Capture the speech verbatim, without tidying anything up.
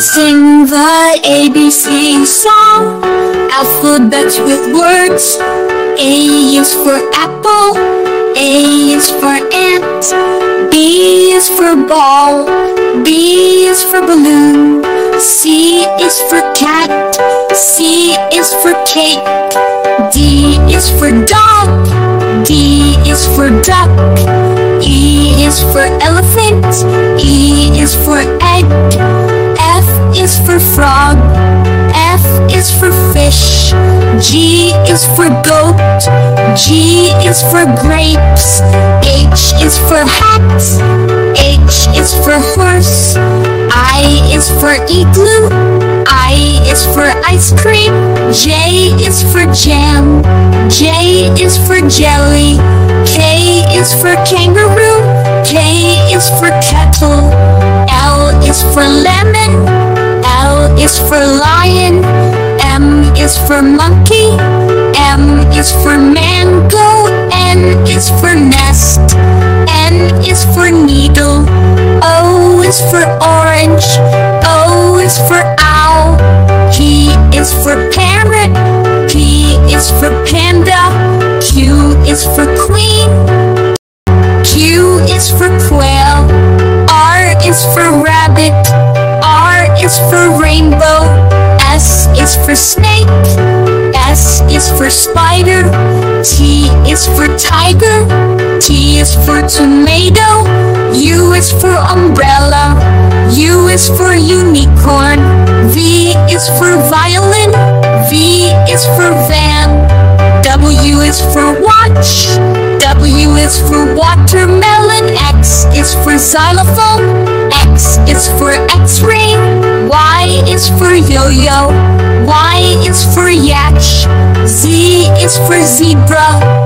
sing the A B C song, alphabet with words. A is for apple, A is for ant, B is for ball, B is for balloon, C is for cat, C is for cake, D is for dog, D is for duck, E is for elephant, E is for egg, F is for frog, F is for fish, G is for goat, G is for grapes, H is for hat, H is for horse, I is for igloo, I is for ice cream, J is for jam, J is for jelly, K is for kangaroo, K is for kettle, L is for lemon, L is for lion, M is for monkey, M is for mango, N is for nest, N is for needle, O is for orange, O is for owl, P is for parrot, P is for panda, Q is for queen, Q is for quail, R is for rabbit, R is for rainbow, S is for snake, S is for spider, T is for tiger, T is for tomato, U is for umbrella, U is for unicorn, V is for violin, V is for van, W is for watch, W is for watermelon, X is for xylophone, X is for X-ray, Y is for yo-yo, Y is for yatch, Z is for zebra,